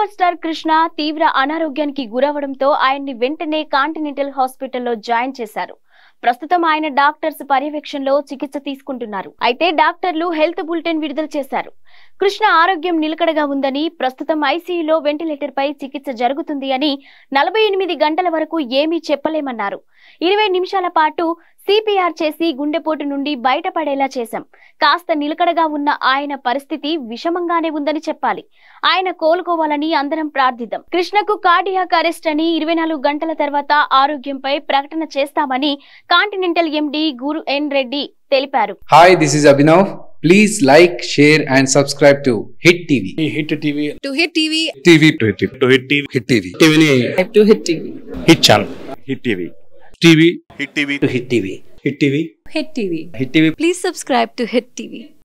Super star Krishna తీవ్ర అనారోగ్యానికి గురవడంతో ఆయన్ని వెంటనే కాంటినెంటల్ హాస్పిటల్లో జాయిన్ చేశారు. ప్రస్తుతం ఆయన డాక్టర్స్ పర్యవేక్షణలో చికిత్స తీసుకుంటున్నారు. అయితే డాక్టర్లు హెల్త్ బులెటిన్ విడుదల చేశారు. కృష్ణ ఆరోగ్యం నిలకడగా ఉందని, ప్రస్తుతం ఐసీయూలో వెంటిలేటర్ పై చికిత్స జరుగుతుంది అని 48 గంటల వరకు ఏమీ చెప్పలేమన్నారు. 20 నిమిషాల పాటు సిపిఆర్ చేసి గుండెపోటు నుండి బయటపడేలా చేశాం. కాస్త నిలకడగా ఉన్న ఆయన పరిస్థితి విషమంగానే ఉందని చెప్పాలి. ఆయన కోలుకోవాలని అందరం ప్రార్థిద్దాం. కృష్ణకు కార్డియాక్ అరెస్ట్ అని 24 గంటల తర్వాత ఆరోగ్యంపై ప్రకటన చేస్తామని కాంటినెంటల్ ఎండి గురు ఎన్ రెడ్డి తెలిపారు. Hi, this is Abhinav. Please like, share and subscribe to Hit TV. Hit TV. To Hit TV. TV. To Hit TV. To Hit TV. Hit TV. TV. To Hit TV. Hit channel. Hit TV. TV. Hit TV. To Hit TV. Hit TV. Hit TV. Hit TV. Please subscribe to Hit TV.